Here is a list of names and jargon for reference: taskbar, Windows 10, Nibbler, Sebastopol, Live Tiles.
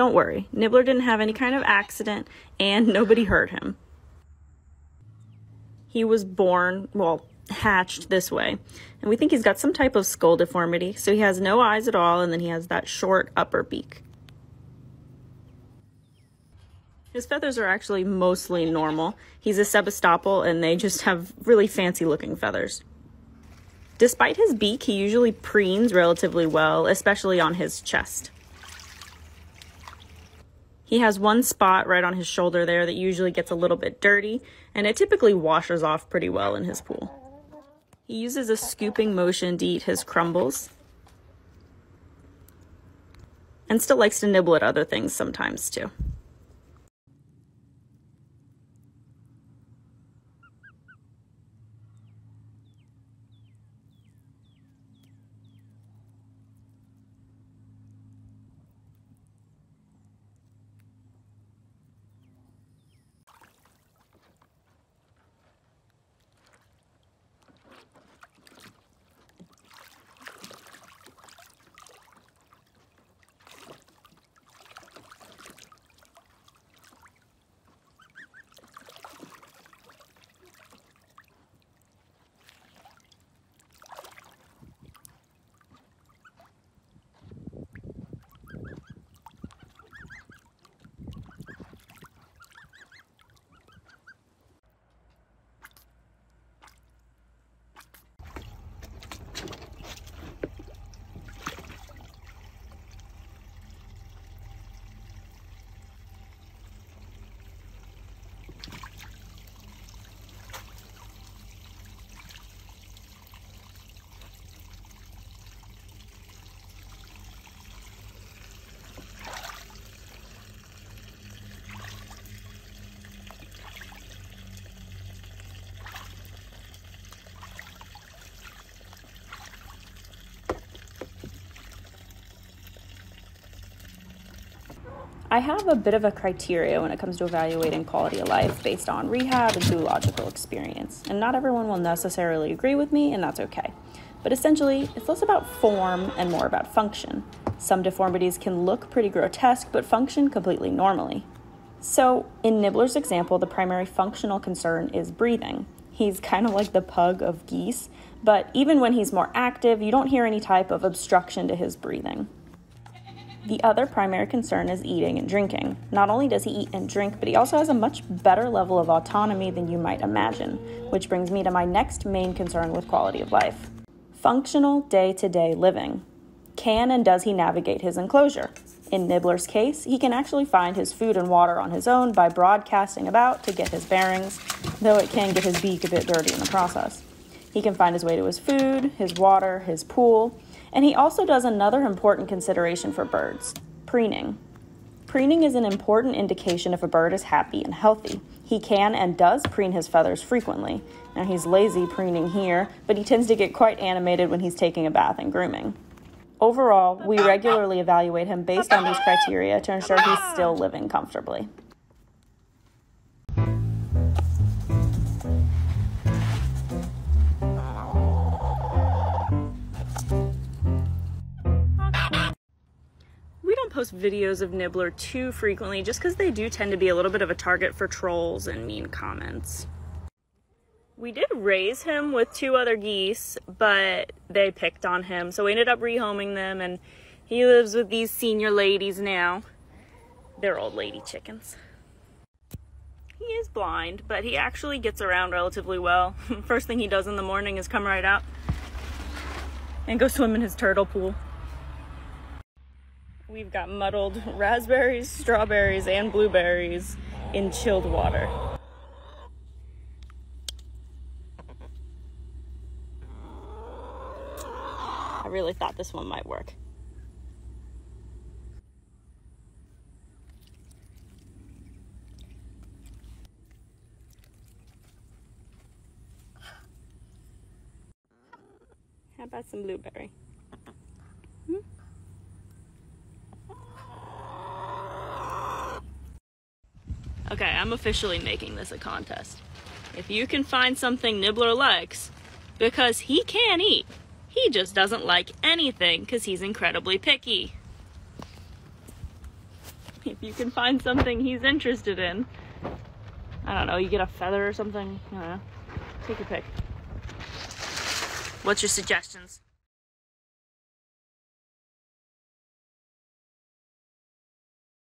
Don't worry, Nibbler didn't have any kind of accident and nobody hurt him. He was born, well, hatched this way, and we think he's got some type of skull deformity, so he has no eyes at all, and then he has that short upper beak. His feathers are actually mostly normal. He's a Sebastopol, and they just have really fancy looking feathers. Despite his beak, he usually preens relatively well, especially on his chest. He has one spot right on his shoulder there that usually gets a little bit dirty, and it typically washes off pretty well in his pool. He uses a scooping motion to eat his crumbles, and still likes to nibble at other things sometimes too. I have a bit of a criteria when it comes to evaluating quality of life based on rehab and zoological experience, and not everyone will necessarily agree with me, and that's okay. But essentially, it's less about form and more about function. Some deformities can look pretty grotesque, but function completely normally. So, in Nibbler's example, the primary functional concern is breathing. He's kind of like the pug of geese, but even when he's more active, you don't hear any type of obstruction to his breathing. The other primary concern is eating and drinking. Not only does he eat and drink, but he also has a much better level of autonomy than you might imagine, which brings me to my next main concern with quality of life. Functional day-to-day living. Can and does he navigate his enclosure? In Nibbler's case, he can actually find his food and water on his own by broadcasting about to get his bearings, though it can get his beak a bit dirty in the process. He can find his way to his food, his water, his pool, and he also does another important consideration for birds, preening. Preening is an important indication if a bird is happy and healthy. He can and does preen his feathers frequently. Now he's lazy preening here, but he tends to get quite animated when he's taking a bath and grooming. Overall, we regularly evaluate him based on these criteria to ensure he's still living comfortably. Post videos of Nibbler too frequently just because they do tend to be a little bit of a target for trolls and mean comments. We did raise him with two other geese, but they picked on him, so we ended up rehoming them, and he lives with these senior ladies now. They're old lady chickens. He is blind, but he actually gets around relatively well. First thing he does in the morning is come right out and go swim in his turtle pool. We've got muddled raspberries, strawberries, and blueberries in chilled water. I really thought this one might work. How about some blueberry? Okay, I'm officially making this a contest. If you can find something Nibbler likes, because he can eat, he just doesn't like anything because he's incredibly picky. if you can find something he's interested in. I don't know, you get a feather or something. I don't know. Take your pick. What's your suggestions?